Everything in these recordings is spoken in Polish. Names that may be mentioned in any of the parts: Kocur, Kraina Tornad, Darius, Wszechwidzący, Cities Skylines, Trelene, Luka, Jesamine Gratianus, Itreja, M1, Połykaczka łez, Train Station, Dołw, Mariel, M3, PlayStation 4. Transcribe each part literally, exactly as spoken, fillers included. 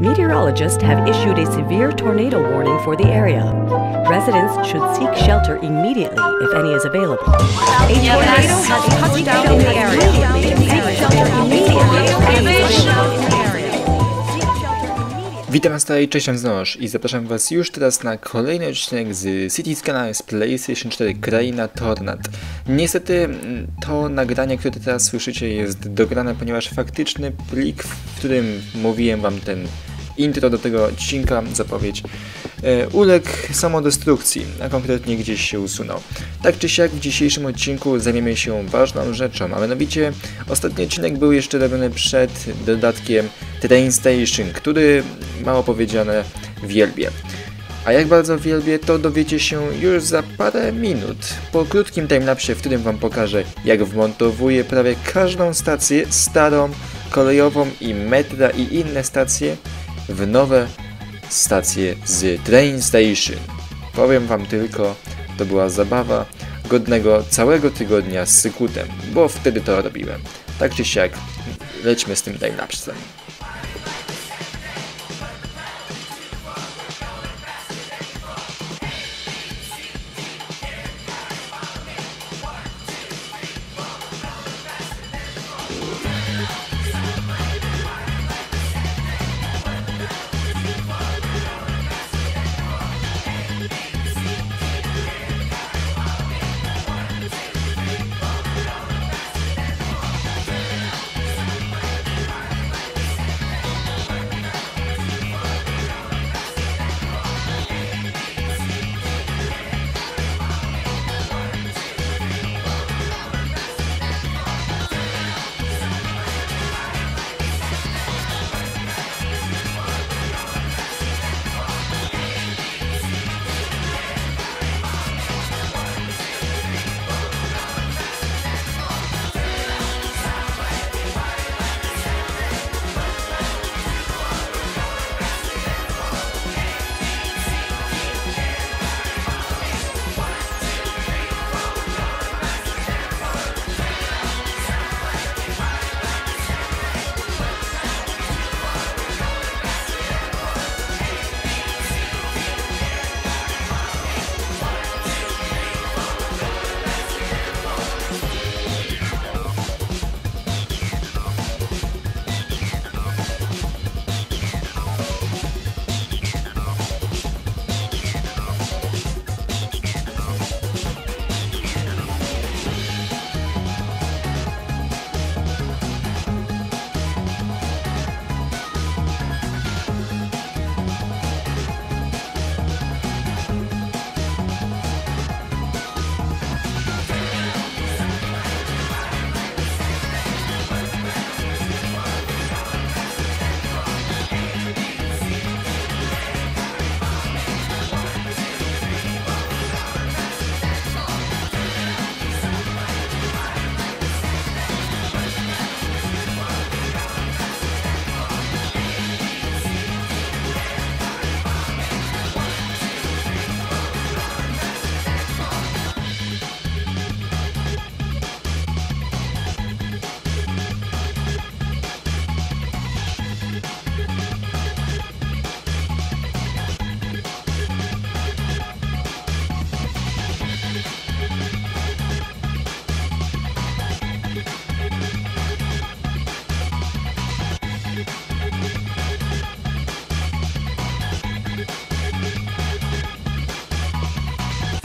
Meteorologists have issued a severe tornado warning for the area. Residents should seek shelter immediately if any is available. A tornado has touched down in the area. Seek shelter immediately if any is available in the area. Witam Was tutaj, cześć, jestem Znosz i zapraszam Was już teraz na kolejny odcinek z Cities Skylines PlayStation cztery Kraina Tornad. Niestety to nagranie, które teraz słyszycie, jest dograne, ponieważ faktyczny plik, w którym mówiłem Wam ten intro do tego odcinka, zapowiedź, uległ samodestrukcji, a konkretnie gdzieś się usunął. Tak czy siak w dzisiejszym odcinku zajmiemy się ważną rzeczą, a mianowicie ostatni odcinek był jeszcze robiony przed dodatkiem Train Station, który, mało powiedziane, wielbię. A jak bardzo wielbię, to dowiecie się już za parę minut, po krótkim timelapsie, w którym Wam pokażę, jak wmontowuję prawie każdą stację starą, kolejową i metra i inne stacje w nowe stacje z Train Station. Powiem Wam tylko, to była zabawa godnego całego tygodnia z Sykutem, bo wtedy to robiłem. Tak czy siak, lećmy z tym timelapsem.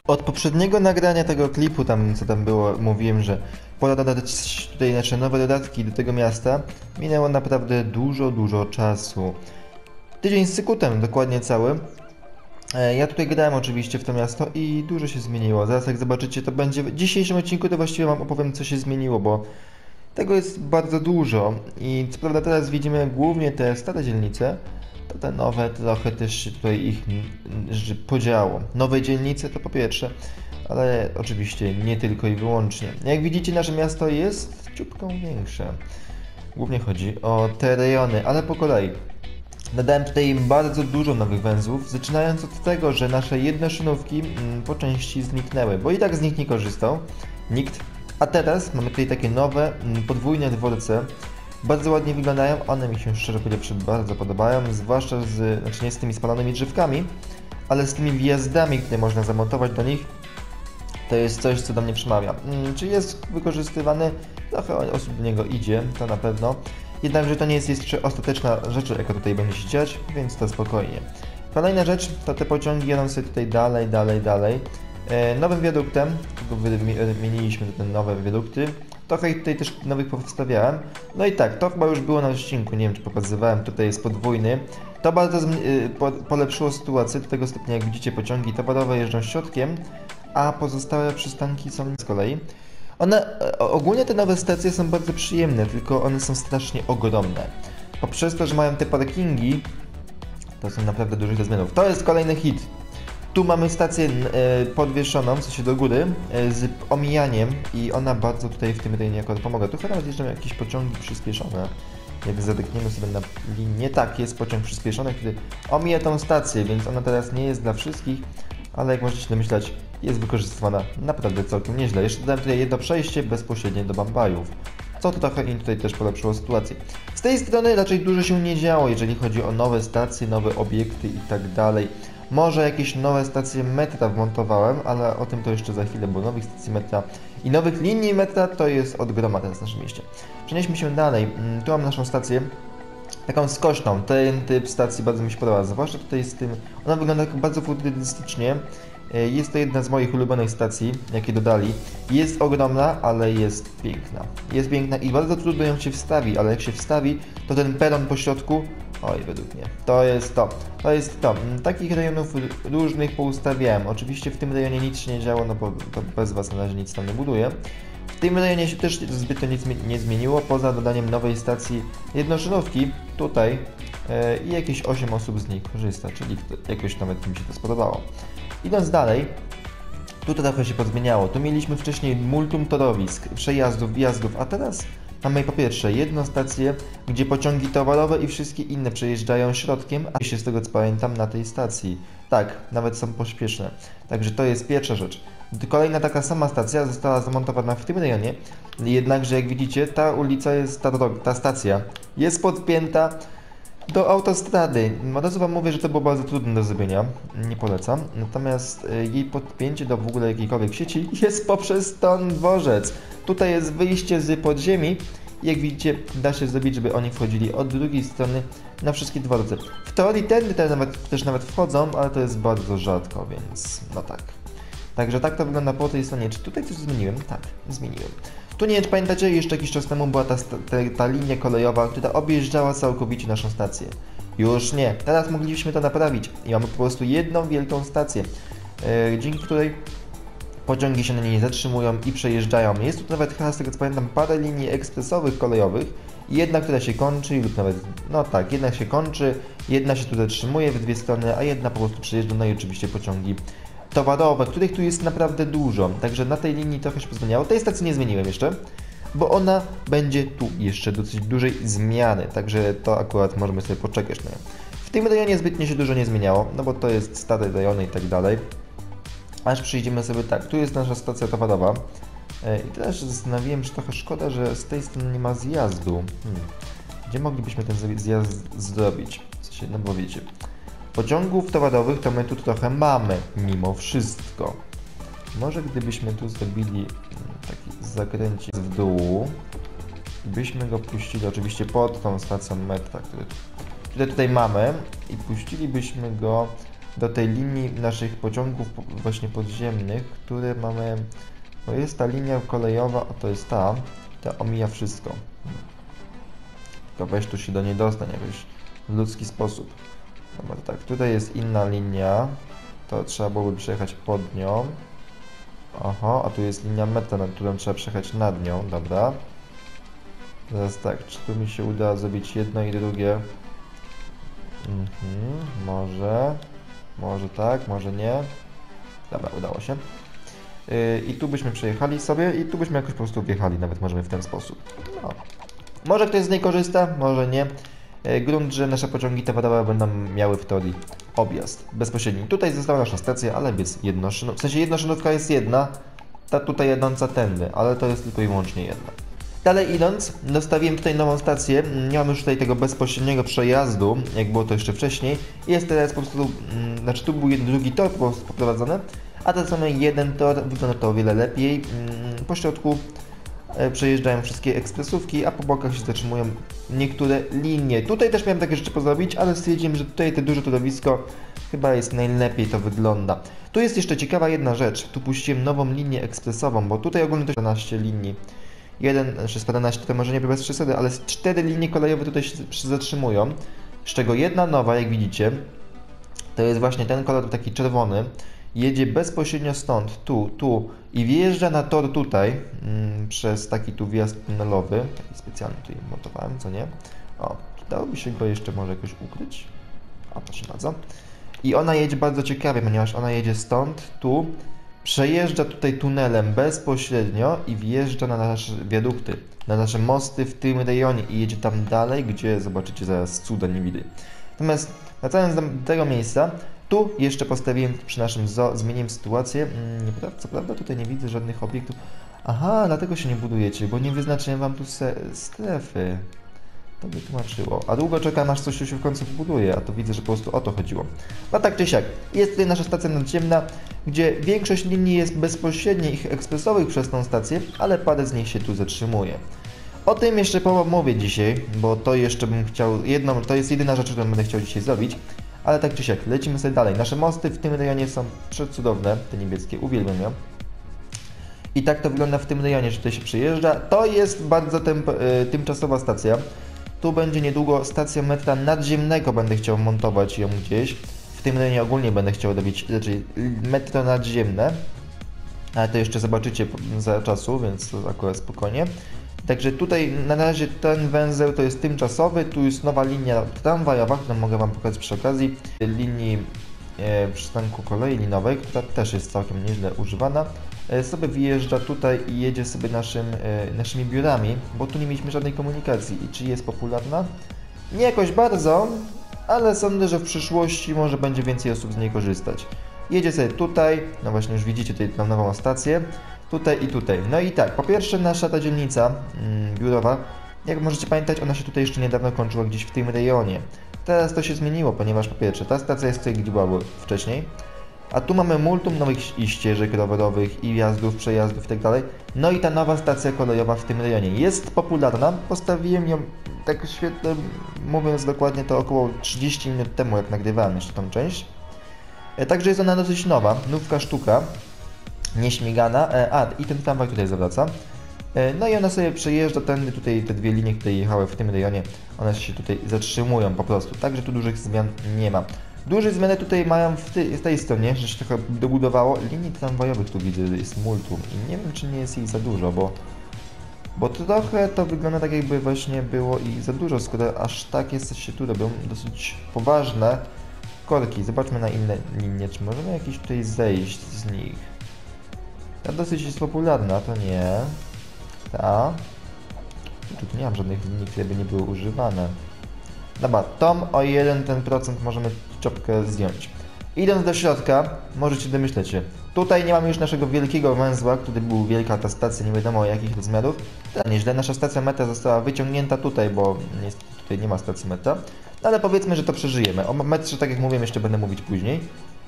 Od poprzedniego nagrania tego klipu, tam co tam było, mówiłem, że pora dodać tutaj nasze nowe dodatki do tego miasta. Minęło naprawdę dużo, dużo czasu. Tydzień z Sykutem, dokładnie cały. Ja tutaj grałem oczywiście w to miasto i dużo się zmieniło. Zaraz jak zobaczycie, to będzie w dzisiejszym odcinku, to właściwie Wam opowiem, co się zmieniło, bo tego jest bardzo dużo. I co prawda teraz widzimy głównie te stare dzielnice, to te nowe trochę też się tutaj ich podziało. Nowe dzielnice to po pierwsze, ale oczywiście nie tylko i wyłącznie. Jak widzicie, nasze miasto jest ciupką większe. Głównie chodzi o te rejony, ale po kolei. Dodałem tutaj bardzo dużo nowych węzłów, zaczynając od tego, że nasze jednoszynówki po części zniknęły, bo i tak z nich nie korzystał nikt. A teraz mamy tutaj takie nowe podwójne dworce, Bardzo ładnie wyglądają, one mi się szczerze powiedziawszy bardzo podobają, zwłaszcza z, znaczy nie z tymi spalonymi drzewkami, ale z tymi wjazdami, które można zamontować do nich, to jest coś, co do mnie przemawia. Hmm, czy jest wykorzystywany? Trochę osób do niego idzie, to na pewno. Jednakże to nie jest jeszcze ostateczna rzecz, jaka tutaj będzie się dziać, więc to spokojnie. Kolejna rzecz, to te pociągi jadą sobie tutaj dalej, dalej, dalej. E, nowym wiaduktem, tylko wymieniliśmy te nowe wiadukty. Trochę tutaj też nowych powstawiałem. No i tak, to chyba już było na odcinku, nie wiem czy pokazywałem, tutaj jest podwójny. To bardzo polepszyło sytuację do tego stopnia, jak widzicie, pociągi towarowe jeżdżą środkiem, a pozostałe przystanki są z kolei. One, ogólnie te nowe stacje są bardzo przyjemne, tylko one są strasznie ogromne. Poprzez to, że mają te parkingi, to są naprawdę dużych zmianów. To jest kolejny hit. Tu mamy stację e, podwieszoną, w sensie do góry, e, z omijaniem i ona bardzo tutaj w tym rejonie akurat pomaga. Tu chyba jeżdżą jakieś pociągi przyspieszone. Jak zadykniemy sobie na linię, tak, jest pociąg przyspieszony, który omija tą stację, więc ona teraz nie jest dla wszystkich, ale jak możecie się domyślać, jest wykorzystywana naprawdę całkiem nieźle. Jeszcze dodałem tutaj jedno przejście bezpośrednie do Bambajów, co to trochę im tutaj też polepszyło sytuację. Z tej strony raczej dużo się nie działo, jeżeli chodzi o nowe stacje, nowe obiekty i tak dalej. Może jakieś nowe stacje metra wmontowałem, ale o tym to jeszcze za chwilę, bo nowych stacji metra i nowych linii metra to jest od groma teraz w naszym mieście. Przenieśmy się dalej. Tu mam naszą stację, taką skośną. Ten typ stacji bardzo mi się podoba, zwłaszcza tutaj z tym. Ona wygląda tak bardzo futurystycznie. Jest to jedna z moich ulubionych stacji, jakie dodali. Jest ogromna, ale jest piękna. Jest piękna i bardzo trudno ją się wstawi, ale jak się wstawi, to ten peron po środku, oj, według mnie, to jest to. To jest to. Takich rejonów różnych poustawiałem. Oczywiście w tym rejonie nic się nie działo, no bo bez was na razie nic tam nie buduje. W tym rejonie się też zbytnio nic nie zmieniło, poza dodaniem nowej stacji jednoszynówki tutaj yy, i jakieś osiem osób z niej korzysta, czyli jakoś nawet mi się to spodobało. Idąc dalej, tu to trochę się pozmieniało. Tu mieliśmy wcześniej multum torowisk, przejazdów, wjazdów, a teraz mamy po pierwsze jedną stację, gdzie pociągi towarowe i wszystkie inne przejeżdżają środkiem, a się z tego co pamiętam na tej stacji. Tak, nawet są pośpieszne. Także to jest pierwsza rzecz. Kolejna taka sama stacja została zamontowana w tym rejonie, jednakże jak widzicie ta ulica jest, ta, droga, ta stacja jest podpięta do autostrady. Od razu wam mówię, że to było bardzo trudne do zrobienia, nie polecam, natomiast jej podpięcie do w ogóle jakiejkolwiek sieci jest poprzez ten dworzec. Tutaj jest wyjście z podziemi, jak widzicie da się zrobić, żeby oni wchodzili od drugiej strony na wszystkie dworce. W teorii tędy te nawet, też nawet wchodzą, ale to jest bardzo rzadko, więc no tak. Także tak to wygląda po tej stronie. Czy tutaj coś zmieniłem? Tak, zmieniłem. Tu nie wiem, czy pamiętacie, jeszcze jakiś czas temu była ta, ta, ta linia kolejowa, która objeżdżała całkowicie naszą stację. Już nie. Teraz mogliśmy to naprawić i mamy po prostu jedną wielką stację, yy, dzięki której pociągi się na niej zatrzymują i przejeżdżają. Jest tu nawet chyba, z tego co pamiętam, parę linii ekspresowych, kolejowych. Jedna, która się kończy lub nawet, no tak, jedna się kończy, jedna się tu zatrzymuje w dwie strony, a jedna po prostu przejeżdża, no i oczywiście pociągi towarowe, których tu jest naprawdę dużo, także na tej linii trochę się pozmieniało. Tej stacji nie zmieniłem jeszcze, bo ona będzie tu jeszcze dosyć dużej zmiany, także to akurat możemy sobie poczekać na nią. W tym rejonie zbytnio się dużo nie zmieniało, no bo to jest stare rejony i tak dalej. Aż przyjdziemy sobie tak, tu jest nasza stacja towarowa i teraz zastanawiałem, że trochę szkoda, że z tej strony nie ma zjazdu. Hmm. Gdzie moglibyśmy ten zjazd zrobić? No bo wiecie, pociągów towarowych to my tu trochę mamy, mimo wszystko. Może gdybyśmy tu zrobili taki zakręcik w dół, byśmy go puścili oczywiście pod tą stacją metra, które tutaj mamy, i puścilibyśmy go do tej linii naszych pociągów właśnie podziemnych, które mamy, bo jest ta linia kolejowa, a to jest ta, ta omija wszystko. Tylko weź tu się do niej dostanie jakoś w ludzki sposób. Dobra, to tak, tutaj jest inna linia, to trzeba byłoby przejechać pod nią. Oho, a tu jest linia metra, nad którą trzeba przejechać nad nią, dobra. Teraz tak, czy tu mi się uda zrobić jedno i drugie? Mhm, może, może tak, może nie. Dobra, udało się. Yy, I tu byśmy przejechali sobie i tu byśmy jakoś po prostu wjechali, nawet możemy w ten sposób. No. Może ktoś z niej korzysta, może nie. Grunt, że nasze pociągi towarowe będą miały w teorii objazd bezpośredni. Tutaj została nasza stacja, ale jest jednoszynówka. W sensie jednoszynówka jest jedna, ta tutaj jednąca tędy, ale to jest tylko i wyłącznie jedna. Dalej idąc, dostawiłem tutaj nową stację, nie mam już tutaj tego bezpośredniego przejazdu, jak było to jeszcze wcześniej. Jest teraz po prostu, znaczy tu był jeden, drugi tor po prostu poprowadzony, a ten samy jeden tor wygląda to o wiele lepiej. Po środku przejeżdżają wszystkie ekspresówki, a po bokach się zatrzymują niektóre linie. Tutaj też miałem takie rzeczy pozrobić, ale stwierdziłem, że tutaj te duże torowisko chyba jest najlepiej to wygląda. Tu jest jeszcze ciekawa jedna rzecz, tu puściłem nową linię ekspresową, bo tutaj ogólnie to czternaście linii. Jeden, znaczy z czternaście to może nie bez przesady, ale z cztery linie kolejowe tutaj się zatrzymują, z czego jedna nowa, jak widzicie, to jest właśnie ten kolor taki czerwony, jedzie bezpośrednio stąd, tu, tu i wjeżdża na tor tutaj mm, przez taki tu wjazd tunelowy, taki specjalny tutaj montowałem, co nie? O, dałoby się go jeszcze może jakoś ukryć, o proszę bardzo. I ona jedzie bardzo ciekawie, ponieważ ona jedzie stąd, tu, przejeżdża tutaj tunelem bezpośrednio i wjeżdża na nasze wiadukty, na nasze mosty w tym rejonie i jedzie tam dalej, gdzie zobaczycie zaraz cuda nie widy. Natomiast wracając do tego miejsca, tu jeszcze postawiłem przy naszym zoo, zmieniłem sytuację, nie, co prawda tutaj nie widzę żadnych obiektów. Aha, dlatego się nie budujecie, bo nie wyznaczyłem wam tu strefy. To by tłumaczyło. A długo czekam, aż coś się w końcu buduje, a to widzę, że po prostu o to chodziło. No tak czy siak, jest tutaj nasza stacja nadziemna, gdzie większość linii jest bezpośrednich ich ekspresowych przez tą stację, ale parę z nich się tu zatrzymuje. O tym jeszcze pomówię dzisiaj, bo to jeszcze bym chciał, jedną, to jest jedyna rzecz, którą będę chciał dzisiaj zrobić, ale tak czy siak, lecimy sobie dalej. Nasze mosty w tym rejonie są przecudowne, te niebieskie, uwielbiam je. I tak to wygląda w tym rejonie, że tutaj się przyjeżdża. To jest bardzo temp, y, tymczasowa stacja. Tu będzie niedługo stacja metra nadziemnego, będę chciał montować ją gdzieś. W tym rejonie ogólnie będę chciał robić raczej metro nadziemne. Ale to jeszcze zobaczycie za czasu, więc to akurat spokojnie. Także tutaj na razie ten węzeł to jest tymczasowy. Tu jest nowa linia tramwajowa, którą mogę wam pokazać przy okazji. Linii e, przystanku kolei linowej, która też jest całkiem nieźle używana. E, sobie wyjeżdża tutaj i jedzie sobie naszym, e, naszymi biurami, bo tu nie mieliśmy żadnej komunikacji. I czy jest popularna? Nie jakoś bardzo, ale sądzę, że w przyszłości może będzie więcej osób z niej korzystać. Jedzie sobie tutaj, no właśnie już widzicie tutaj tą nową stację. Tutaj i tutaj. No i tak, po pierwsze nasza ta dzielnica mm, biurowa, jak możecie pamiętać, ona się tutaj jeszcze niedawno kończyła gdzieś w tym rejonie. Teraz to się zmieniło, ponieważ po pierwsze ta stacja jest tutaj, gdzie była wcześniej, a tu mamy multum nowych i ścieżek rowerowych, i wjazdów, przejazdów itd. No i ta nowa stacja kolejowa w tym rejonie jest popularna, postawiłem ją tak świetnie, mówiąc dokładnie to około trzydzieści minut temu, jak nagrywałem jeszcze tą część. Także jest ona dosyć nowa, nówka sztuka. Nieśmigana, a i ten tramwaj tutaj zawraca, no i ona sobie przejeżdża tędy, tutaj te dwie linie, które jechały w tym rejonie, one się tutaj zatrzymują po prostu, także tu dużych zmian nie ma. Duże zmiany tutaj mają w tej, w tej stronie, że się trochę dobudowało, linii tramwajowych tu widzę, jest multum i nie wiem, czy nie jest ich za dużo, bo, bo trochę to wygląda tak, jakby właśnie było ich za dużo, skoro aż tak jest, się tu robią dosyć poważne korki. Zobaczmy na inne linie, czy możemy jakieś tutaj zejść z nich. Ta dosyć jest popularna, to nie. Ta. Tu nie mam żadnych linii, które by nie były używane. Dobra, tą o jeden ten procent możemy czopkę zdjąć. Idąc do środka, możecie domyśleć się. Tutaj nie mamy już naszego wielkiego węzła, który był wielka ta stacja, nie wiadomo jakich rozmiarów. To nieźle, nasza stacja metra została wyciągnięta tutaj, bo tutaj nie ma stacji metra. No ale powiedzmy, że to przeżyjemy. O metrze, tak jak mówiłem, jeszcze będę mówić później.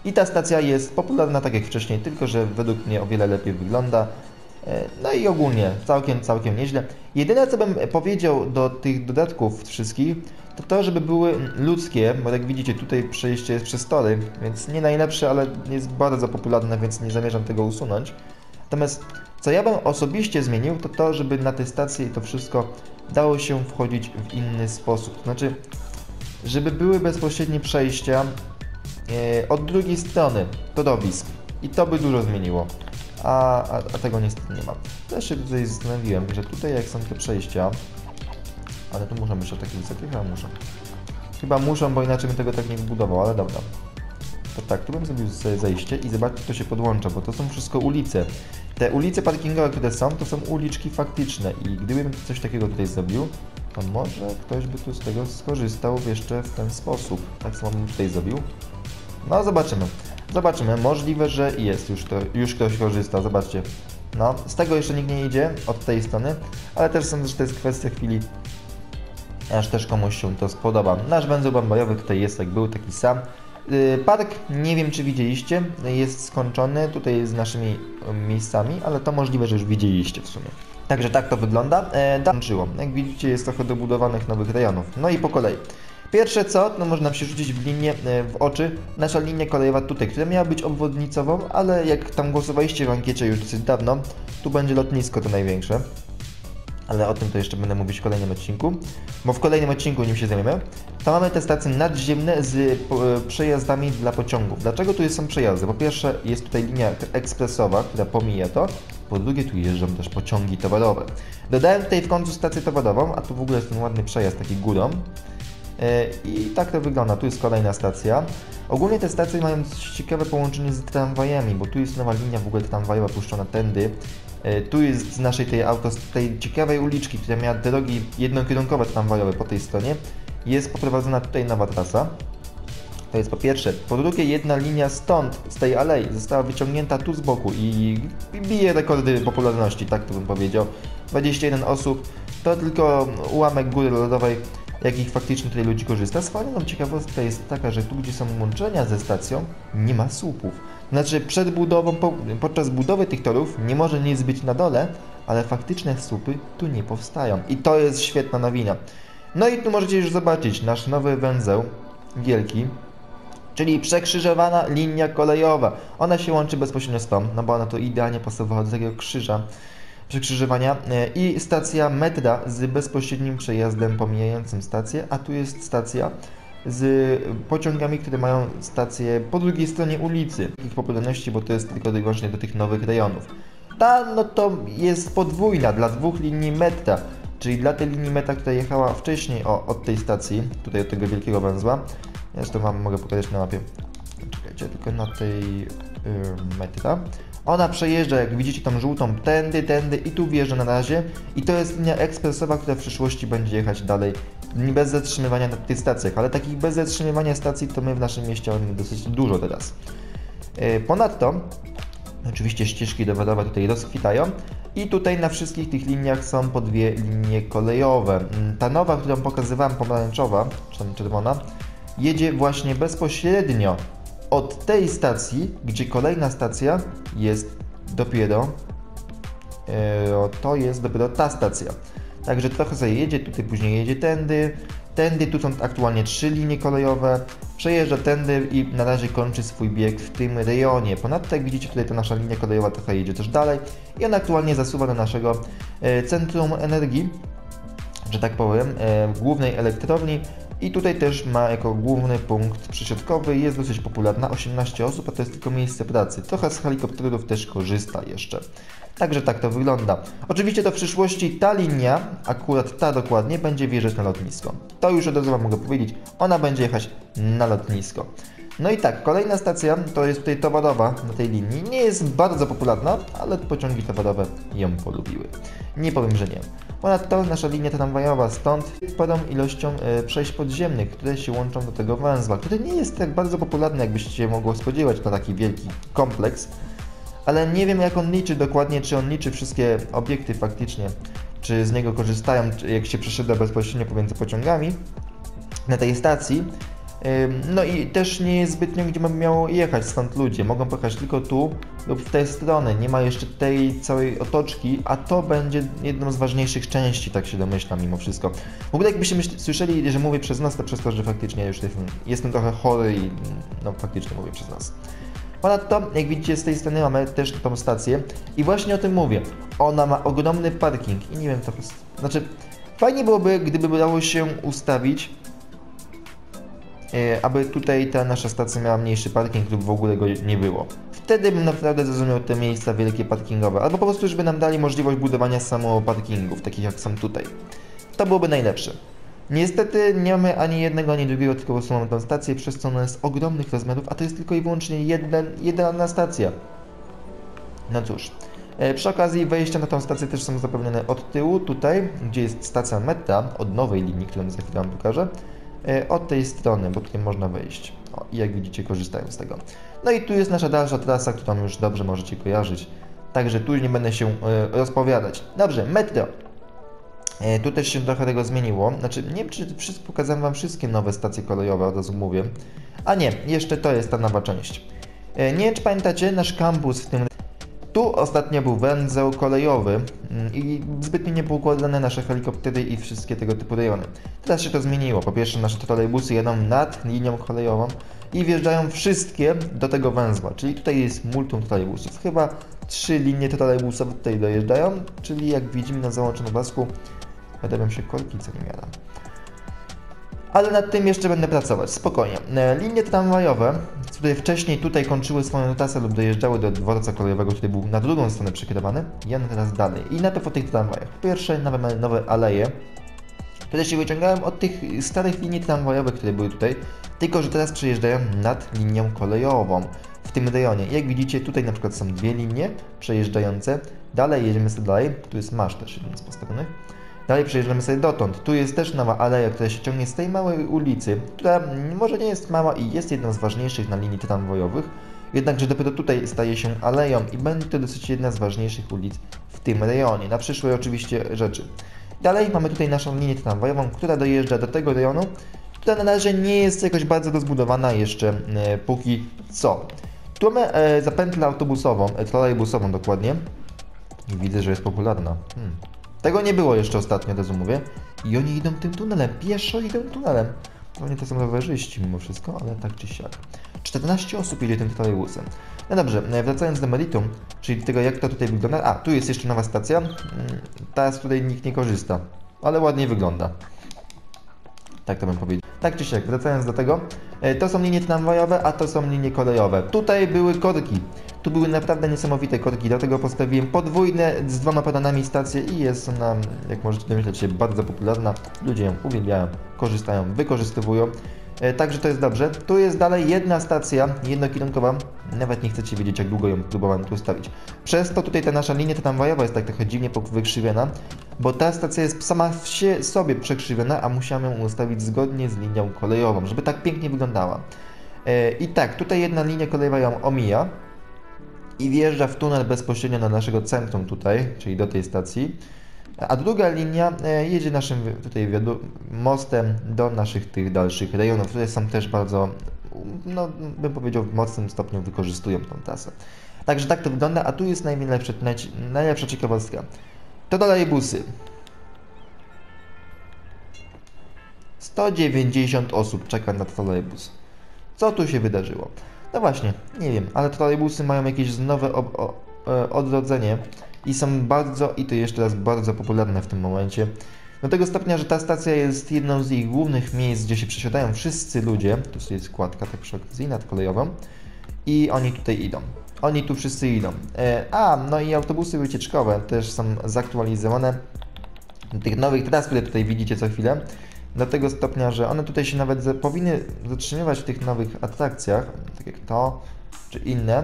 I ta stacja jest popularna tak jak wcześniej, tylko że według mnie o wiele lepiej wygląda. No i ogólnie całkiem, całkiem nieźle. Jedyne co bym powiedział do tych dodatków wszystkich, to to, żeby były ludzkie, bo jak widzicie tutaj przejście jest przez tory, więc nie najlepsze, ale jest bardzo popularne, więc nie zamierzam tego usunąć. Natomiast co ja bym osobiście zmienił, to to, żeby na te stacje to wszystko dało się wchodzić w inny sposób. To znaczy, żeby były bezpośrednie przejścia od drugiej strony torowisk i to by dużo zmieniło, a, a, a tego niestety nie ma. Też się tutaj zastanowiłem, że tutaj jak są te przejścia, ale tu muszą być o takich wysokich, chyba muszą. Chyba muszą, bo inaczej bym tego tak nie wybudował, ale dobra. To tak, tu bym zrobił sobie zejście i zobaczcie, to się podłącza, bo to są wszystko ulice. Te ulice parkingowe, które są, to są uliczki faktyczne i gdybym coś takiego tutaj zrobił, to może ktoś by tu z tego skorzystał jeszcze w ten sposób. Tak samo bym tutaj zrobił. No zobaczymy, zobaczymy, możliwe, że jest, już, to, już ktoś korzysta, zobaczcie, No, z tego jeszcze nikt nie idzie, od tej strony, ale też sądzę, że to jest kwestia chwili, aż też komuś się to spodoba. Nasz węzeł bombojowy tutaj jest, jak był, taki sam. Park, nie wiem czy widzieliście, jest skończony tutaj z naszymi miejscami, ale to możliwe, że już widzieliście w sumie. Także tak to wygląda. Dołączyło. Jak widzicie, jest trochę dobudowanych nowych rejonów. No i po kolei. Pierwsze co, no można się rzucić w linię, w oczy, nasza linia kolejowa tutaj, która miała być obwodnicową, ale jak tam głosowaliście w ankiecie już dosyć dawno, tu będzie lotnisko to największe. Ale o tym to jeszcze będę mówić w kolejnym odcinku, bo w kolejnym odcinku nim się zajmiemy. To mamy te stacje nadziemne z przejazdami dla pociągów. Dlaczego tu są przejazdy? Po pierwsze jest tutaj linia ekspresowa, która pomija to. Po drugie tu jeżdżą też pociągi towarowe. Dodałem tutaj w końcu stację towarową, a tu w ogóle jest ten ładny przejazd taki górą. I tak to wygląda, tu jest kolejna stacja. Ogólnie te stacje mają ciekawe połączenie z tramwajami, bo tu jest nowa linia w ogóle tramwajowa puszczona tędy. Tu jest z naszej tej autostrady, tej ciekawej uliczki, która miała drogi jednokierunkowe tramwajowe po tej stronie. Jest poprowadzona tutaj nowa trasa. To jest po pierwsze. Po drugie jedna linia stąd, z tej alei, została wyciągnięta tu z boku i, i bije rekordy popularności, tak to bym powiedział. dwadzieścia jeden osób, to tylko ułamek góry lodowej, jakich faktycznie tutaj ludzi korzysta. Fajną ciekawostka jest taka, że tu gdzie są łączenia ze stacją, nie ma słupów. Znaczy przed budową, po, podczas budowy tych torów nie może nic być na dole, ale faktyczne słupy tu nie powstają. I to jest świetna nowina. No i tu możecie już zobaczyć nasz nowy węzeł wielki, czyli przekrzyżowana linia kolejowa. Ona się łączy bezpośrednio z tą, no bo ona to idealnie pasowała do tego krzyża. Przekrzyżowania i stacja metra z bezpośrednim przejazdem pomijającym stację, a tu jest stacja z pociągami, które mają stację po drugiej stronie ulicy. Ich popularności, bo to jest tylko i wyłącznie do tych nowych rejonów. Ta no to jest podwójna dla dwóch linii metra, czyli dla tej linii metra, która jechała wcześniej o, od tej stacji, tutaj od tego wielkiego węzła. Ja to mam, mogę pokazać na mapie. Czekajcie, tylko na tej yy, metra. Ona przejeżdża, jak widzicie, tą żółtą tędy, tędy i tu wjeżdża na razie. I to jest linia ekspresowa, która w przyszłości będzie jechać dalej bez zatrzymywania na tych stacjach. Ale takich bez zatrzymywania stacji to my w naszym mieście mamy dosyć dużo teraz. Ponadto, oczywiście ścieżki rowerowe tutaj rozkwitają. I tutaj na wszystkich tych liniach są po dwie linie kolejowe. Ta nowa, którą pokazywałem, pomarańczowa, czy tam czerwona, jedzie właśnie bezpośrednio od tej stacji, gdzie kolejna stacja jest dopiero, yy, to jest dopiero ta stacja. Także trochę sobie jedzie, tutaj później jedzie tędy, tędy, tu są aktualnie trzy linie kolejowe, przejeżdża tędy i na razie kończy swój bieg w tym rejonie. Ponadto jak widzicie, tutaj ta nasza linia kolejowa trochę jedzie też dalej i ona aktualnie zasuwa do naszego yy, centrum energii, że tak powiem, yy, głównej elektrowni. I tutaj też ma jako główny punkt przysiadkowy, jest dosyć popularna, osiemnaście osób, a to jest tylko miejsce pracy. Trochę z helikopterów też korzysta jeszcze. Także tak to wygląda. Oczywiście to w przyszłości ta linia, akurat ta dokładnie, będzie wjeżdżać na lotnisko. To już od razu wam mogę powiedzieć, ona będzie jechać na lotnisko. No i tak, kolejna stacja to jest tutaj towarowa na tej linii. Nie jest bardzo popularna, ale pociągi towarowe ją polubiły. Nie powiem, że nie. Ponadto nasza linia tramwajowa stąd sporą ilością y, przejść podziemnych, które się łączą do tego węzła, który nie jest tak bardzo popularny, jakbyście się mogło spodziewać na taki wielki kompleks, ale nie wiem jak on liczy dokładnie, czy on liczy wszystkie obiekty faktycznie, czy z niego korzystają, jak się przesiedla bezpośrednio pomiędzy pociągami na tej stacji. No i też nie jest zbytnio, gdzie będą miało jechać stąd ludzie. Mogą pojechać tylko tu lub w tej stronę. Nie ma jeszcze tej całej otoczki, a to będzie jedną z ważniejszych części, tak się domyślam mimo wszystko. W ogóle jakbyście słyszeli, że mówię przez nas, to przez to, że faktycznie już jestem trochę chory i no faktycznie mówię przez nas. Ponadto, jak widzicie, z tej strony mamy też tą stację i właśnie o tym mówię. Ona ma ogromny parking i nie wiem, to jest... Znaczy, fajnie byłoby, gdyby dało się ustawić, aby tutaj ta nasza stacja miała mniejszy parking lub w ogóle go nie było. Wtedy bym naprawdę zrozumiał te miejsca wielkie parkingowe, albo po prostu żeby nam dali możliwość budowania samoparkingów, takich jak są tutaj. To byłoby najlepsze. Niestety nie mamy ani jednego, ani drugiego, tylko po prostu mamy tą stację, przez co ona jest ogromnych rozmiarów, a to jest tylko i wyłącznie jeden, jedna stacja. No cóż. Przy okazji wejścia na tą stację też są zapewnione od tyłu, tutaj, gdzie jest stacja metra, od nowej linii, którą za chwilę wam pokażę. Od tej strony, bo tutaj można wejść. O, i jak widzicie, korzystają z tego. No i tu jest nasza dalsza trasa, którą już dobrze możecie kojarzyć. Także tu nie będę się rozpowiadać. Dobrze, metro. Tu też się trochę tego zmieniło. Znaczy, nie wiem, czy pokazałem wam wszystkie nowe stacje kolejowe, od razu mówię. A nie, jeszcze to jest ta nowa część. Nie wiem, czy pamiętacie, nasz kampus w tym... Tu ostatnio był węzeł kolejowy i zbytnio nie były układane nasze helikoptery i wszystkie tego typu rejony. Teraz się to zmieniło. Po pierwsze, nasze trolejbusy jadą nad linią kolejową i wjeżdżają wszystkie do tego węzła. Czyli tutaj jest multum trolejbusów. Chyba trzy linie trolejbusowe tutaj dojeżdżają, czyli jak widzimy na załączonym obrazku, wydają się korki, co nie miara. Ale nad tym jeszcze będę pracować, spokojnie. Linie tramwajowe, które wcześniej tutaj kończyły swoją trasę lub dojeżdżały do dworca kolejowego, który był na drugą stronę przekierowany, jadę teraz dalej. I najpierw o tych tramwajach. Po pierwsze, nowe, nowe aleje, które się wyciągałem od tych starych linii tramwajowych, które były tutaj, tylko że teraz przejeżdżają nad linią kolejową w tym rejonie. Jak widzicie, tutaj na przykład są dwie linie przejeżdżające, dalej jedziemy sobie dalej, tu jest masz też jeden z postawionych. Dalej przejeżdżamy sobie dotąd. Tu jest też nowa aleja, która się ciągnie z tej małej ulicy, która może nie jest mała i jest jedną z ważniejszych na linii tramwajowych, jednakże dopiero tutaj staje się aleją i będzie to dosyć jedna z ważniejszych ulic w tym rejonie, na przyszłe oczywiście rzeczy. Dalej mamy tutaj naszą linię tramwajową, która dojeżdża do tego rejonu, która na razie nie jest jakoś bardzo rozbudowana jeszcze e, póki co. Tu mamy e, zapętlę autobusową, e, trolejbusową dokładnie. Widzę, że jest popularna. Hmm. Tego nie było jeszcze ostatnio, to mówię. I oni idą tym tunelem, pieszo idą tunelem. Oni to są rowerzyści mimo wszystko, ale tak czy siak. czternaście osób idzie tym trolejbusem. No dobrze, wracając do meritum, czyli tego, jak to tutaj wygląda. A, tu jest jeszcze nowa stacja. Ta, z której nikt nie korzysta, ale ładnie wygląda. Tak to bym powiedział. Tak czy siak, wracając do tego, to są linie tramwajowe, a to są linie kolejowe. Tutaj były korki. Tu były naprawdę niesamowite korki, dlatego postawiłem podwójne z dwoma padanami stację i jest ona, jak możecie domyślać się, bardzo popularna. Ludzie ją uwielbiają, korzystają, wykorzystywują, e, także to jest dobrze. Tu jest dalej jedna stacja jednokierunkowa, nawet nie chcecie wiedzieć, jak długo ją próbowałem tu ustawić. Przez to tutaj ta nasza linia tramwajowa jest tak trochę dziwnie wykrzywiona, bo ta stacja jest sama w sobie przekrzywiona, a musiałem ją ustawić zgodnie z linią kolejową, żeby tak pięknie wyglądała. E, I tak, tutaj jedna linia kolejowa ją omija i wjeżdża w tunel bezpośrednio na naszego centrum tutaj, czyli do tej stacji, a druga linia jedzie naszym tutaj mostem do naszych tych dalszych rejonów, które są też bardzo, no bym powiedział, w mocnym stopniu wykorzystują tą trasę. Także tak to wygląda, a tu jest najlepsza, najlepsza ciekawostka. To dalej busy. sto dziewięćdziesiąt osób czeka na trolejbus. Co tu się wydarzyło? No właśnie, nie wiem, ale trolejbusy mają jakieś nowe ob, o, e, odrodzenie i są bardzo, i to jeszcze raz bardzo popularne w tym momencie. Do tego stopnia, że ta stacja jest jedną z ich głównych miejsc, gdzie się przesiadają wszyscy ludzie. Tu jest kładka, tak przy okazji, nadkolejową. I oni tutaj idą. Oni tu wszyscy idą. E, a, no i autobusy wycieczkowe też są zaktualizowane. Tych nowych tras, które tutaj widzicie co chwilę. Do tego stopnia, że one tutaj się nawet za, powinny zatrzymywać w tych nowych atrakcjach, tak jak to, czy inne,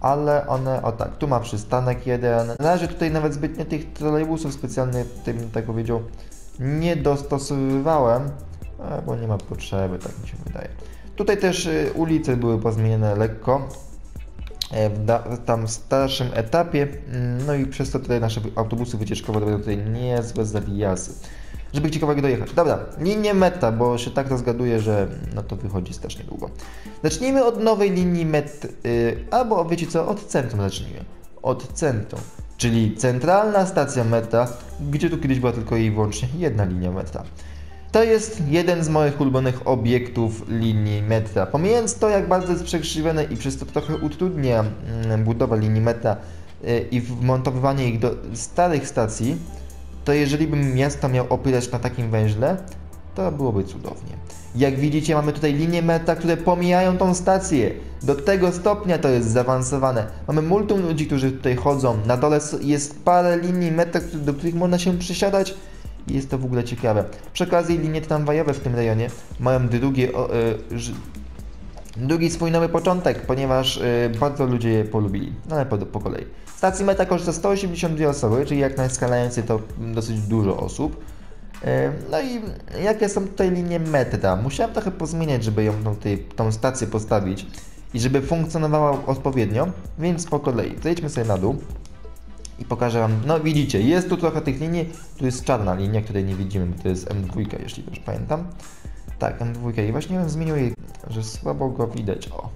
ale one, o tak, tu ma przystanek jeden. Na razie tutaj nawet zbytnio tych trolejbusów specjalnych, tutaj bym tak powiedział, nie dostosowywałem, bo nie ma potrzeby, tak mi się wydaje. Tutaj też ulice były pozmienione lekko, w, da, w tam starszym etapie, no i przez to tutaj nasze autobusy wycieczkowe robią tutaj niezłe zawijasy, żeby ciekawego dojechać. Dobra, linie metra, bo się tak rozgaduję, że no to wychodzi strasznie długo. Zacznijmy od nowej linii metr, yy, albo wiecie co, od centrum zacznijmy. Od centrum, czyli centralna stacja metra, gdzie tu kiedyś była tylko i wyłącznie jedna linia metra. To jest jeden z moich ulubionych obiektów linii metra. Pomijając to, jak bardzo jest przekrzywione i przez to trochę utrudnia yy, budowa linii metra yy, i wmontowywanie ich do starych stacji, to jeżeli bym miasto miał opylać na takim węźle, to byłoby cudownie. Jak widzicie, mamy tutaj linie metra, które pomijają tą stację. Do tego stopnia to jest zaawansowane. Mamy multum ludzi, którzy tutaj chodzą. Na dole jest parę linii metra, do których można się przesiadać. Jest to w ogóle ciekawe. Przy okazji linie tramwajowe w tym rejonie mają drugi, o, y, drugi swój nowy początek, ponieważ y, bardzo ludzie je polubili. No ale po, po kolei. Stacji metra korzysta sto osiemdziesiąt dwie osoby, czyli jak na Skylinesie to dosyć dużo osób. No i jakie są tutaj linie metra? Musiałem trochę pozmieniać, żeby ją tutaj, tą stację postawić i żeby funkcjonowała odpowiednio, więc po kolei. Zejdźmy sobie na dół. i pokażę wam. No widzicie, jest tu trochę tych linii, tu jest czarna linia, której nie widzimy, bo to jest M dwa, jeśli dobrze pamiętam. Tak, M dwa i właśnie bym zmienił jej, że słabo go widać, o,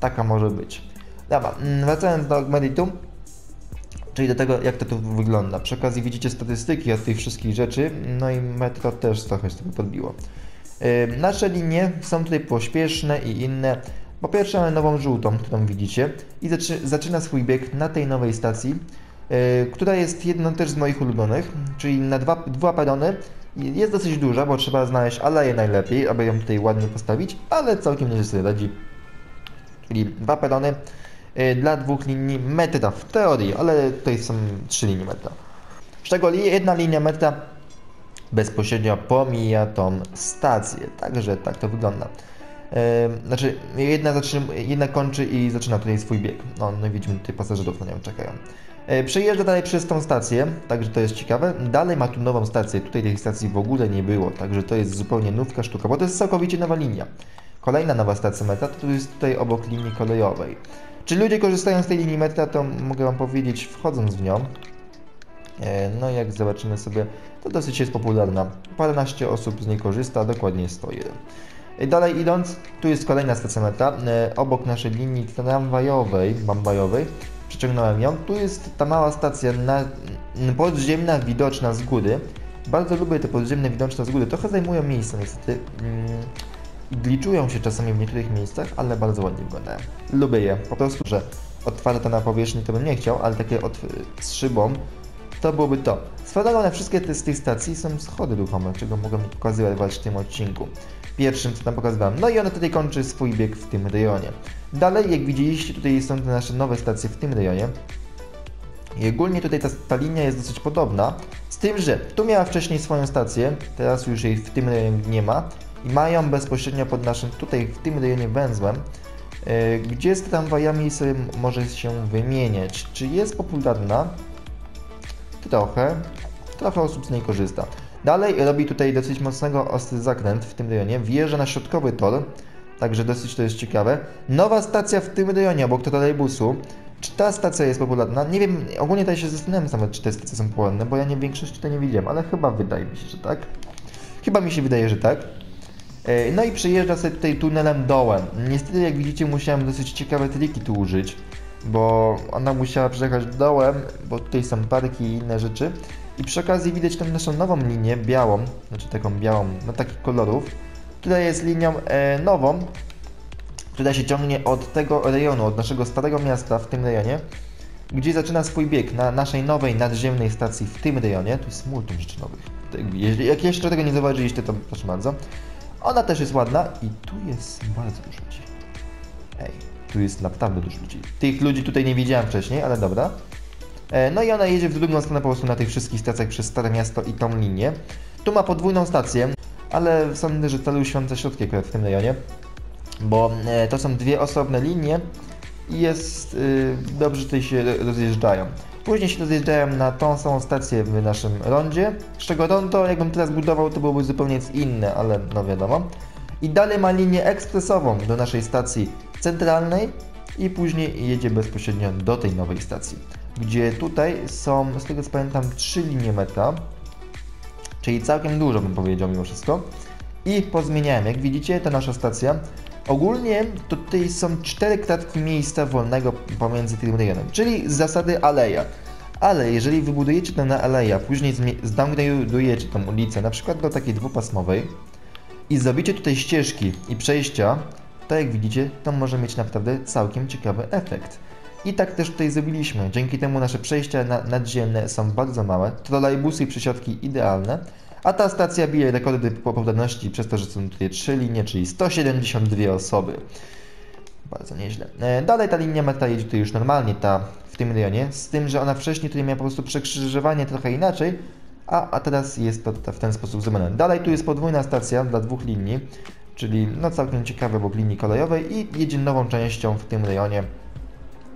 taka może być. Dobra, wracając do meritum, czyli do tego, jak to tu wygląda. Przy okazji widzicie statystyki od tych wszystkich rzeczy, no i metro też trochę się podbiło. Yy, nasze linie są tutaj pośpieszne i inne. Po pierwsze mamy nową żółtą, którą widzicie i zaczyna swój bieg na tej nowej stacji, yy, która jest jedną też z moich ulubionych, czyli na dwa, dwa perony. Jest dosyć duża, bo trzeba znaleźć aleję najlepiej, aby ją tutaj ładnie postawić, ale całkiem nieźle sobie radzi. Czyli dwa perony yy, dla dwóch linii metra, w teorii, ale tutaj są trzy linie metra. Z czego jedna linia metra bezpośrednio pomija tą stację, także tak to wygląda. Yy, znaczy jedna, zatrzyma, jedna kończy i zaczyna tutaj swój bieg. No, no widzimy tutaj pasażerów na nią czekają. Yy, przejeżdża dalej przez tą stację, także to jest ciekawe. Dalej ma tu nową stację, tutaj tej stacji w ogóle nie było, także to jest zupełnie nówka sztuka, bo to jest całkowicie nowa linia. Kolejna nowa stacja metra to jest tutaj obok linii kolejowej. Czy ludzie korzystają z tej linii metra, to mogę wam powiedzieć, wchodząc w nią. No jak zobaczymy sobie, to dosyć jest popularna. Paręnaście osób z niej korzysta, dokładnie sto jeden. Dalej idąc, tu jest kolejna stacja metra, obok naszej linii tramwajowej, bambajowej, przeciągnąłem ją. Tu jest ta mała stacja na, podziemna, widoczna z góry. Bardzo lubię te podziemne, widoczne z góry, trochę zajmują miejsce niestety. Gliczują się czasami w niektórych miejscach, ale bardzo ładnie wyglądają. Lubię je, po prostu, że otwarte na powierzchni to bym nie chciał, ale takie z szybą. To byłoby to. Swoją na wszystkie te z tych stacji są schody ruchome, czego mogę pokazywać w tym odcinku. Pierwszym, co tam pokazywałem. No i ona tutaj kończy swój bieg w tym rejonie. Dalej, jak widzieliście, tutaj są te nasze nowe stacje w tym rejonie. I ogólnie tutaj ta, ta linia jest dosyć podobna, z tym, że tu miała wcześniej swoją stację, teraz już jej w tym rejonie nie ma. I mają bezpośrednio pod naszym, tutaj w tym rejonie węzłem, yy, gdzie z tramwajami sobie może się wymieniać. Czy jest popularna? Trochę, trochę osób z niej korzysta. Dalej robi tutaj dosyć mocnego ostry zakręt w tym rejonie, wjeżdża na środkowy tor, także dosyć to jest ciekawe. Nowa stacja w tym rejonie obok trolejbusu. Czy ta stacja jest popularna? Nie wiem, ogólnie tutaj się zastanawiam nawet, czy te stacje są popularne, bo ja nie większości tutaj nie widziałem, ale chyba wydaje mi się, że tak. Chyba mi się wydaje, że tak. No i przejeżdża sobie tutaj tunelem dołem. Niestety jak widzicie musiałem dosyć ciekawe triki tu użyć, bo ona musiała przejechać dołem, bo tutaj są parki i inne rzeczy. I przy okazji widać tam naszą nową linię, białą, znaczy taką białą, no takich kolorów, która jest linią e, nową, która się ciągnie od tego rejonu, od naszego starego miasta w tym rejonie, gdzie zaczyna swój bieg na naszej nowej nadziemnej stacji w tym rejonie. Tu jest multum rzeczy nowych. Jak jeszcze tego nie zauważyliście, to proszę bardzo. Ona też jest ładna i tu jest bardzo dużo ludzi. Ej. Tu jest naprawdę dużo ludzi. Tych ludzi tutaj nie widziałem wcześniej, ale dobra. No i ona jedzie w drugą stronę po prostu na tych wszystkich stacjach przez Stare Miasto i tą linię. Tu ma podwójną stację, ale sądzę, że celują się za środki akurat w tym rejonie, bo to są dwie osobne linie i jest dobrze, że tutaj się rozjeżdżają. Później się rozjeżdżają na tą samą stację w naszym rondzie, z czego rondo, jakbym teraz budował, to byłoby zupełnie inne, ale no wiadomo. I dalej ma linię ekspresową do naszej stacji centralnej i później jedzie bezpośrednio do tej nowej stacji, gdzie tutaj są, z tego co pamiętam, trzy linie metra, czyli całkiem dużo bym powiedział mimo wszystko. I pozmieniałem, jak widzicie, to nasza stacja. Ogólnie to tutaj są cztery kratki miejsca wolnego pomiędzy tym rejonem, czyli z zasady aleja. Ale jeżeli wybudujecie to na aleja, później zdowidujecie tą ulicę, na przykład do takiej dwupasmowej, i zrobicie tutaj ścieżki i przejścia, to jak widzicie, to może mieć naprawdę całkiem ciekawy efekt. I tak też tutaj zrobiliśmy. Dzięki temu nasze przejścia na, nadziemne są bardzo małe, trolejbusy i przesiadki idealne, a ta stacja bije rekordy popularności przez to, że są tutaj trzy linie, czyli sto siedemdziesiąt dwie osoby. Bardzo nieźle. Dalej ta linia metra jedzie tutaj już normalnie, ta w tym rejonie, z tym, że ona wcześniej tutaj miała po prostu przekrzyżowanie trochę inaczej, a, a teraz jest to w ten sposób zrobione. Dalej tu jest podwójna stacja dla dwóch linii, czyli no całkiem ciekawe obok linii kolejowej i jedzie nową częścią w tym rejonie,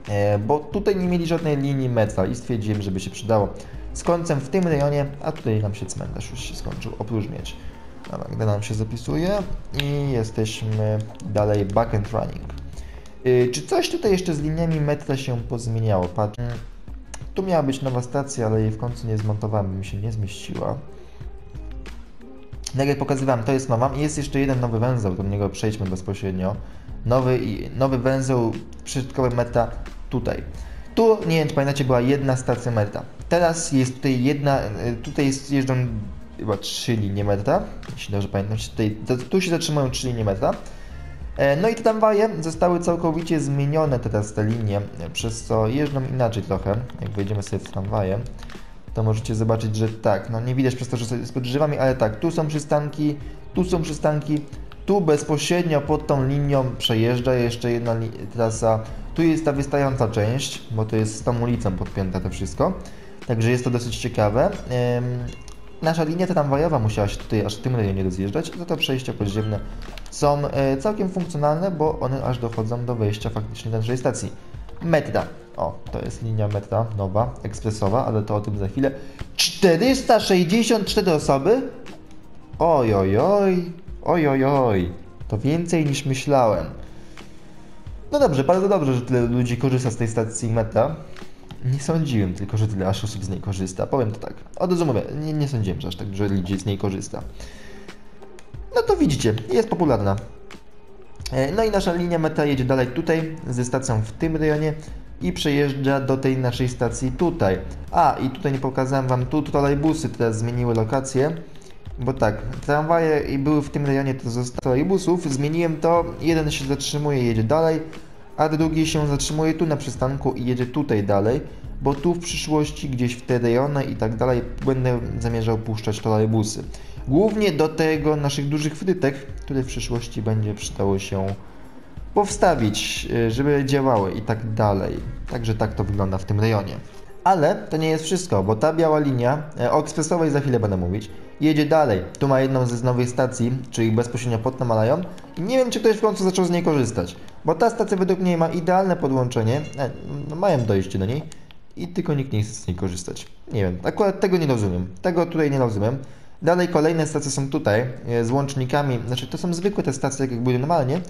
e, bo tutaj nie mieli żadnej linii metra i stwierdziłem, żeby się przydało z końcem w tym rejonie, a tutaj nam się cmentarz już się skończył opróżniać. Dobra, gdy nam się zapisuje i jesteśmy dalej back and running. E, czy coś tutaj jeszcze z liniami metra się pozmieniało? Patrz. Tu miała być nowa stacja, ale jej w końcu nie zmontowałem, mi się nie zmieściła. Tak jak pokazywałem, to jest nowa. I jest jeszcze jeden nowy węzeł, do niego przejdźmy bezpośrednio. Nowy, nowy węzeł, przyszedkowy meta tutaj. Tu, nie wiem czy pamiętacie, była jedna stacja meta. Teraz jest tutaj jedna, tutaj jest, jeżdżą chyba trzy linie meta, jeśli dobrze pamiętam, tutaj, tu się zatrzymują trzy linie meta. No i te tramwaje zostały całkowicie zmienione teraz te linie, przez co jeżdżą inaczej trochę. Jak wejdziemy sobie w tramwaje, to możecie zobaczyć, że tak, no nie widać przez to, że jest pod drzewami, ale tak, tu są przystanki, tu są przystanki, tu bezpośrednio pod tą linią przejeżdża jeszcze jedna trasa, tu jest ta wystająca część, bo to jest z tą ulicą podpięte to wszystko, także jest to dosyć ciekawe. Nasza linia tramwajowa musiała się tutaj aż w tym rejonie rozjeżdżać, za to przejścia podziemne są całkiem funkcjonalne, bo one aż dochodzą do wejścia faktycznie do naszej stacji. Metra. O, to jest linia metra nowa, ekspresowa, ale to o tym za chwilę. czterysta sześćdziesiąt cztery osoby? Oj, oj, oj, oj, oj, oj. To więcej niż myślałem. No dobrze, bardzo dobrze, że tyle ludzi korzysta z tej stacji metra. Nie sądziłem tylko, że tyle aż osób z niej korzysta. Powiem to tak. Od razu mówię, nie, nie sądziłem, że aż tak dużo ludzi z niej korzysta. No to widzicie, jest popularna. No i nasza linia meta jedzie dalej tutaj, ze stacją w tym rejonie i przejeżdża do tej naszej stacji tutaj. A, i tutaj nie pokazałem wam, tu trolejbusy teraz zmieniły lokację, bo tak, tramwaje były w tym rejonie, to zostało trolejbusów, zmieniłem to, jeden się zatrzymuje i jedzie dalej, a drugi się zatrzymuje tu na przystanku i jedzie tutaj dalej, bo tu w przyszłości gdzieś w te rejony i tak dalej będę zamierzał puszczać trolejbusy. Głównie do tego naszych dużych frytek, które w przyszłości będzie przydało się powstawić, żeby działały i tak dalej. Także tak to wygląda w tym rejonie. Ale to nie jest wszystko, bo ta biała linia, o ekspresowej za chwilę będę mówić, jedzie dalej. Tu ma jedną ze nowych stacji, czyli bezpośrednio pod Namalają. I nie wiem, czy ktoś w końcu zaczął z niej korzystać, bo ta stacja według mnie ma idealne podłączenie, e, no mają dojście do niej i tylko nikt nie chce z niej korzystać. Nie wiem, akurat tego nie rozumiem, tego tutaj nie rozumiem. Dalej kolejne stacje są tutaj, z łącznikami, znaczy to są zwykłe te stacje, jak były normalnie,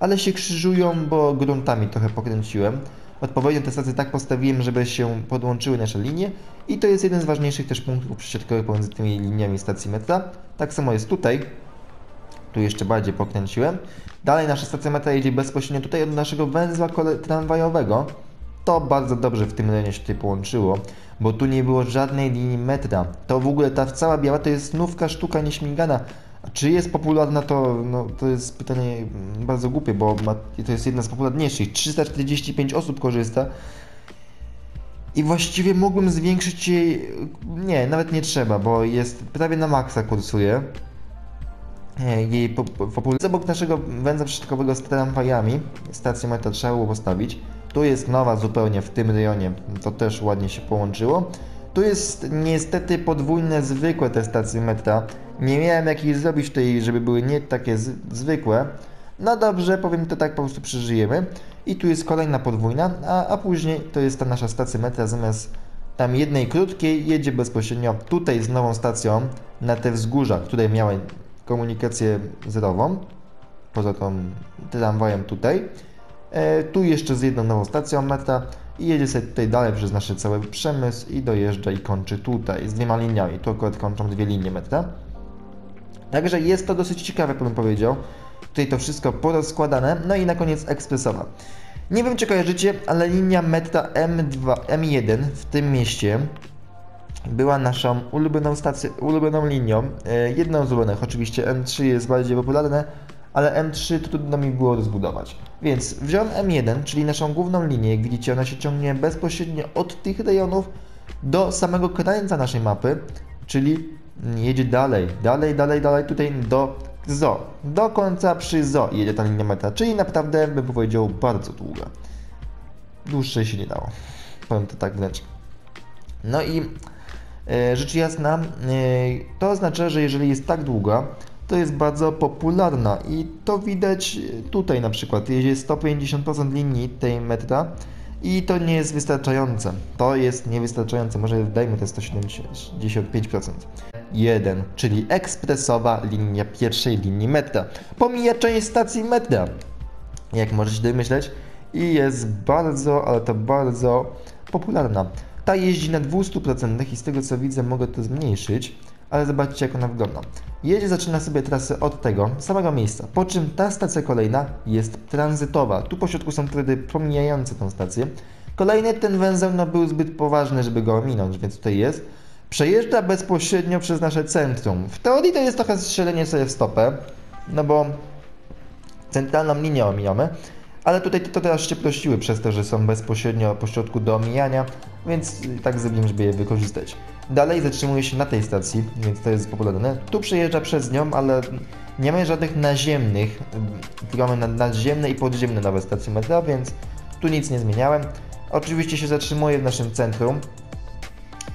ale się krzyżują, bo gruntami trochę pokręciłem. Odpowiednio te stacje tak postawiłem, żeby się podłączyły nasze linie i to jest jeden z ważniejszych też punktów przesiadkowych pomiędzy tymi liniami stacji metra. Tak samo jest tutaj, tu jeszcze bardziej pokręciłem. Dalej nasza stacja metra jedzie bezpośrednio tutaj od naszego węzła tramwajowego. To bardzo dobrze w tym rejonie się tutaj połączyło, bo tu nie było żadnej linii metra. To w ogóle ta cała biała to jest nówka sztuka nieśmigana. A czy jest popularna, to, no, to jest pytanie bardzo głupie, bo ma, to jest jedna z popularniejszych. trzysta czterdzieści pięć osób korzysta i właściwie mógłbym zwiększyć jej... Nie, nawet nie trzeba, bo jest prawie na maksa kursuje. Jej popularność obok naszego węzła przesiadkowego z tramwajami, stację metra trzeba było postawić. Tu jest nowa zupełnie w tym rejonie, to też ładnie się połączyło. Tu jest niestety podwójne zwykłe te stacje metra. Nie miałem jak ich zrobić tutaj, żeby były nie takie zwykłe. No dobrze, powiem to tak, po prostu przeżyjemy. I tu jest kolejna podwójna, a, a później to jest ta nasza stacja metra. Zamiast tam jednej krótkiej jedzie bezpośrednio tutaj z nową stacją na te wzgórza, które miały komunikację zerową. Poza tą tramwajem tutaj. Tu jeszcze z jedną nową stacją metra i jedzie sobie tutaj dalej przez nasz cały przemysł i dojeżdża i kończy tutaj z dwiema liniami. Tu akurat kończą dwie linie metra. Także jest to dosyć ciekawe, bym powiedział. Tutaj to wszystko porozkładane. No i na koniec ekspresowa. Nie wiem, czy kojarzycie, ale linia metra M dwa, M jeden w tym mieście była naszą ulubioną stacją, ulubioną linią. Jedną z ulubionych. Oczywiście M trzy jest bardziej popularne, ale M trzy trudno mi było rozbudować. Więc wziąłem M jeden, czyli naszą główną linię, jak widzicie ona się ciągnie bezpośrednio od tych rejonów do samego krańca naszej mapy, czyli jedzie dalej, dalej, dalej, dalej, tutaj do Zo, do końca przy Zo jedzie ta linia metra, czyli naprawdę bym powiedział bardzo długa. Dłuższe się nie dało, powiem to tak wręcz. No i e, rzecz jasna, e, to oznacza, że jeżeli jest tak długa, to jest bardzo popularna i to widać tutaj na przykład, jest sto pięćdziesiąt procent linii tej metra i to nie jest wystarczające, to jest niewystarczające, może dajmy te sto siedemdziesiąt pięć procent. jeden, czyli ekspresowa linia pierwszej linii metra, pomija część stacji metra, jak możecie domyśleć i jest bardzo, ale to bardzo popularna. Ta jeździ na dwieście procent i z tego co widzę mogę to zmniejszyć, ale zobaczcie jak ona wygląda. Jedzie, zaczyna sobie trasę od tego samego miejsca, po czym ta stacja kolejna jest tranzytowa. Tu po środku są tredy pomijające tą stację. Kolejny ten węzeł no, był zbyt poważny, żeby go ominąć, więc tutaj jest. Przejeżdża bezpośrednio przez nasze centrum. W teorii to jest trochę strzelenie sobie w stopę, no bo centralną linię omijamy, ale tutaj to teraz się prościły przez to, że są bezpośrednio pośrodku do omijania, więc tak zrobimy, żeby je wykorzystać. Dalej zatrzymuje się na tej stacji, więc to jest popularne. Tu przejeżdża przez nią, ale nie ma żadnych naziemnych, tylko mamy nadziemne i podziemne nowe stacje metra, więc tu nic nie zmieniałem. Oczywiście się zatrzymuje w naszym centrum,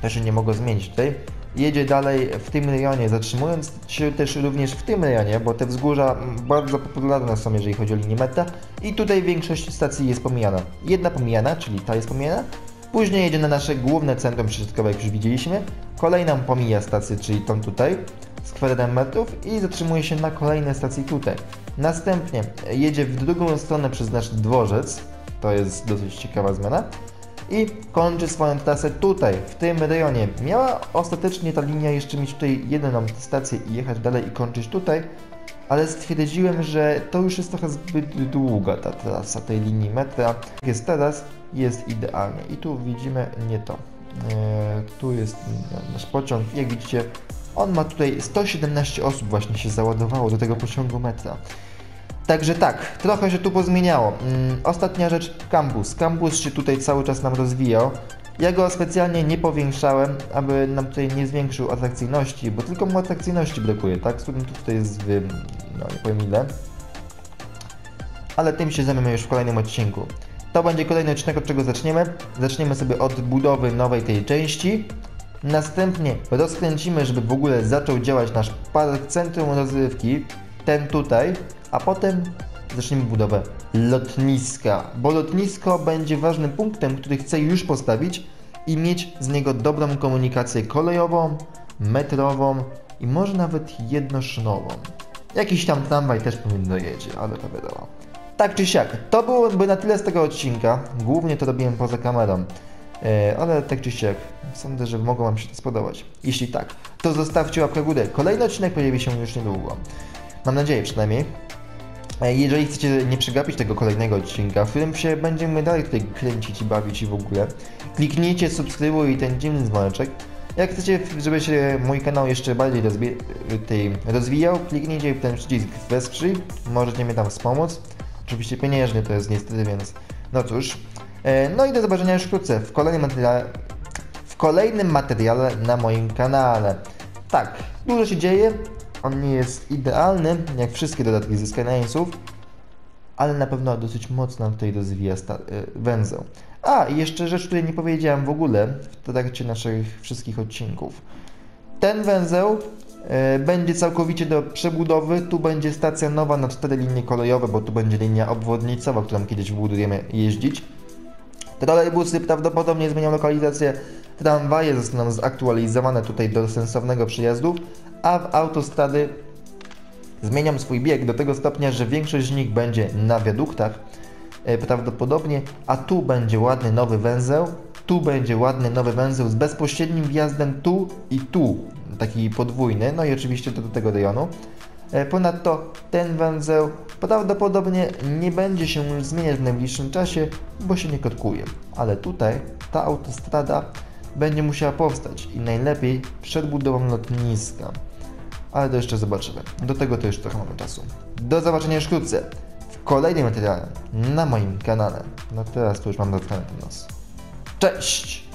to się nie mogło zmienić tutaj. Jedzie dalej w tym rejonie, zatrzymując się też również w tym rejonie, bo te wzgórza bardzo popularne są, jeżeli chodzi o linię metra. I tutaj większość stacji jest pomijana. Jedna pomijana, czyli ta jest pomijana. Później jedzie na nasze główne centrum przesiadkowe, jak już widzieliśmy. Kolejną pomija stację, czyli tą tutaj, z kwadratem metrów i zatrzymuje się na kolejnej stacji tutaj. Następnie jedzie w drugą stronę przez nasz dworzec. To jest dosyć ciekawa zmiana. I kończy swoją trasę tutaj, w tym rejonie. Miała ostatecznie ta linia jeszcze mieć tutaj jedną stację i jechać dalej i kończyć tutaj, ale stwierdziłem, że to już jest trochę zbyt długa ta trasa tej linii metra. Jak jest teraz, jest idealnie. I tu widzimy nie to. Eee, tu jest nasz pociąg. Jak widzicie, on ma tutaj sto siedemnaście osób właśnie się załadowało do tego pociągu metra. Także tak, trochę się tu pozmieniało. Hmm, ostatnia rzecz, kampus. Kampus się tutaj cały czas nam rozwijał. Ja go specjalnie nie powiększałem, aby nam tutaj nie zwiększył atrakcyjności, bo tylko mu atrakcyjności brakuje, tak? Studentów tutaj jest, no nie powiem ile. Ale tym się zajmiemy już w kolejnym odcinku. To będzie kolejny odcinek, od czego zaczniemy. Zaczniemy sobie od budowy nowej tej części. Następnie rozkręcimy, żeby w ogóle zaczął działać nasz park centrum rozrywki. Ten tutaj. A potem zaczniemy budowę lotniska, bo lotnisko będzie ważnym punktem, który chcę już postawić i mieć z niego dobrą komunikację kolejową, metrową i może nawet jednoszynową. Jakiś tam tramwaj też powinno jeździć, ale to wiadomo. Tak czy siak, to byłoby na tyle z tego odcinka, głównie to robiłem poza kamerą, ale tak czy siak, sądzę, że mogło Wam się to spodobać. Jeśli tak, to zostawcie łapkę w górę, kolejny odcinek pojawi się już niedługo. Mam nadzieję przynajmniej. Jeżeli chcecie nie przegapić tego kolejnego odcinka, w którym się będziemy dalej tutaj kręcić i bawić i w ogóle, kliknijcie subskrybuj i ten dziwny dzwoneczek. Jak chcecie, żeby się mój kanał jeszcze bardziej tej rozwijał, kliknijcie w ten przycisk wesprzyj, możecie mnie tam wspomóc. Oczywiście pieniężnie to jest niestety, więc no cóż. No i do zobaczenia już wkrótce w kolejnym materiale, w kolejnym materiale na moim kanale. Tak, dużo się dzieje. On nie jest idealny, jak wszystkie dodatki ze Skylinesów, ale na pewno dosyć mocno tutaj rozwija węzeł. A, i jeszcze rzecz, której nie powiedziałem w ogóle w trakcie naszych wszystkich odcinków. Ten węzeł y, będzie całkowicie do przebudowy, tu będzie stacja nowa na cztery linie kolejowe, bo tu będzie linia obwodnicowa, którą kiedyś budujemy jeździć. Trolejbusy prawdopodobnie zmienią lokalizację, tramwaje zostaną zaktualizowane tutaj do sensownego przyjazdu, a w autostrady zmieniam swój bieg do tego stopnia, że większość z nich będzie na wiaduktach prawdopodobnie, a tu będzie ładny nowy węzeł, tu będzie ładny nowy węzeł z bezpośrednim wjazdem tu i tu, taki podwójny, no i oczywiście do, do tego rejonu. Ponadto ten węzeł prawdopodobnie nie będzie się już zmieniać w najbliższym czasie, bo się nie kotkuje, ale tutaj ta autostrada będzie musiała powstać i najlepiej przed budową lotniska. Ale to jeszcze zobaczymy. Do tego to już trochę mamy czasu. Do zobaczenia już wkrótce w kolejnym materiale na moim kanale. No teraz to już mam dotknięty nos. Cześć!